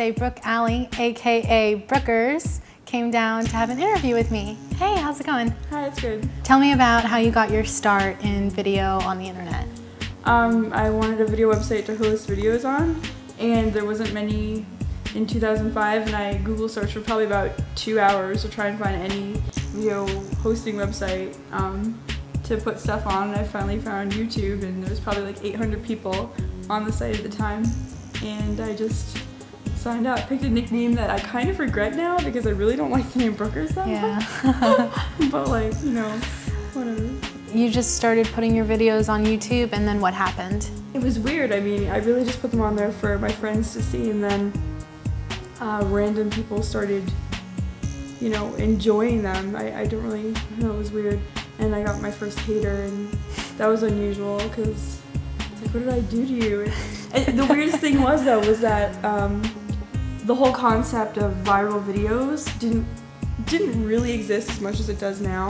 today Brooke Alley, AKA Brookers, came down to have an interview with me. Hey, how's it going? Hi, it's good. Tell me about how you got your start in video on the internet. I wanted a video website to host videos on, and there wasn't many in 2005, and I Google searched for probably about 2 hours to try and find any video hosting website to put stuff on, and I finally found YouTube, and there was probably like 800 people on the site at the time, and I just signed up, picked a nickname that I kind of regret now because I really don't like the name Brookers that much. But like, you know, whatever. You just started putting your videos on YouTube, and then what happened? It was weird. I mean, I really just put them on there for my friends to see, and then random people started, you know, enjoying them. I don't really know, it was weird. And I got my first hater, and that was unusual because it's like, what did I do to you? And the weirdest thing was, though, was that the whole concept of viral videos didn't really exist as much as it does now.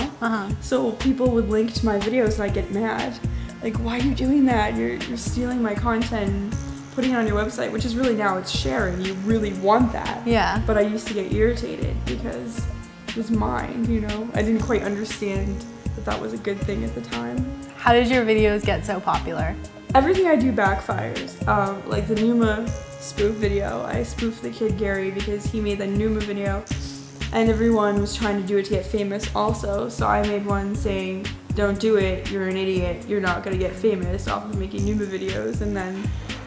So people would link to my videos, and I'd get mad. Like, why are you doing that? You're stealing my content, putting it on your website, which is really now it's sharing. You really want that. Yeah. But I used to get irritated because it was mine, you know? I didn't quite understand that that was a good thing at the time. How did your videos get so popular? Everything I do backfires. Like the NUMA spoof video, I spoofed the kid Gary because he made the NUMA video, and everyone was trying to do it to get famous also, so I made one saying, don't do it, you're an idiot, you're not gonna get famous off of making NUMA videos, and then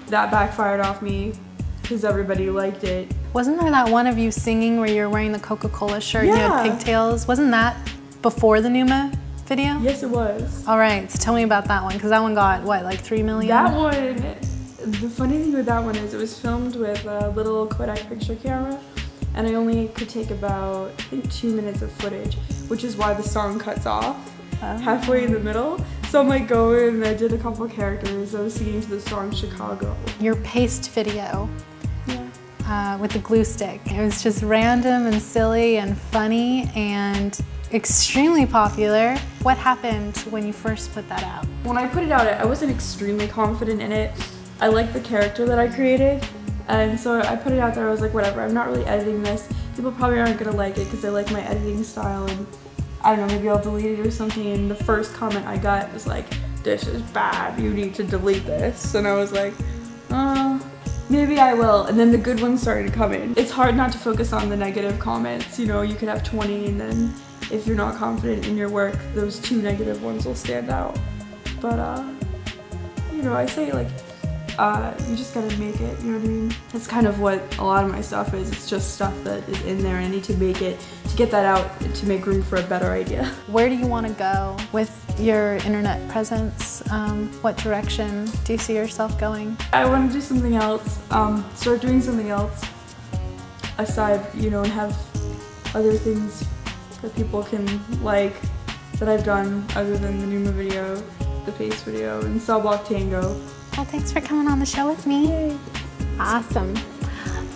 that backfired off me because everybody liked it. Wasn't there that one of you singing where you were wearing the Coca-Cola shirt and you had pigtails? Wasn't that before the NUMA video? Yes, it was. All right, so tell me about that one, because that one got, what, like 3 million? That one, the funny thing with that one is it was filmed with a little Kodak picture camera, and I only could take about, I think, 2 minutes of footage, which is why the song cuts off halfway in the middle. So I'm like going, and I did a couple characters. I was singing to the song Chicago. Your paste video with the glue stick. It was just random and silly and funny and extremely popular. What happened when you first put that out? When I put it out, I wasn't extremely confident in it. I liked the character that I created. And so I put it out there, I was like, whatever, I'm not really editing this. People probably aren't gonna like it because they like my editing style, and I don't know, maybe I'll delete it or something. And the first comment I got was like, this is bad, you need to delete this. And I was like, maybe I will. And then the good ones started coming. It's hard not to focus on the negative comments. You know, you could have 20, and then if you're not confident in your work, those 2 negative ones will stand out. But, you know, I say like, you just gotta make it, you know what I mean? That's kind of what a lot of my stuff is. It's just stuff that is in there, and I need to make it, to get that out, to make room for a better idea. Where do you want to go with your internet presence? What direction do you see yourself going? I want to do something else, start doing something else aside, you know, and have other things that people can like that I've done other than the NUMA video, the Pace video, and Cell Block Tango. Well, thanks for coming on the show with me. Yay. Awesome.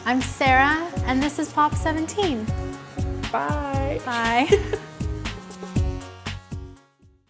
I'm Sarah, and this is Pop 17. Bye. Bye.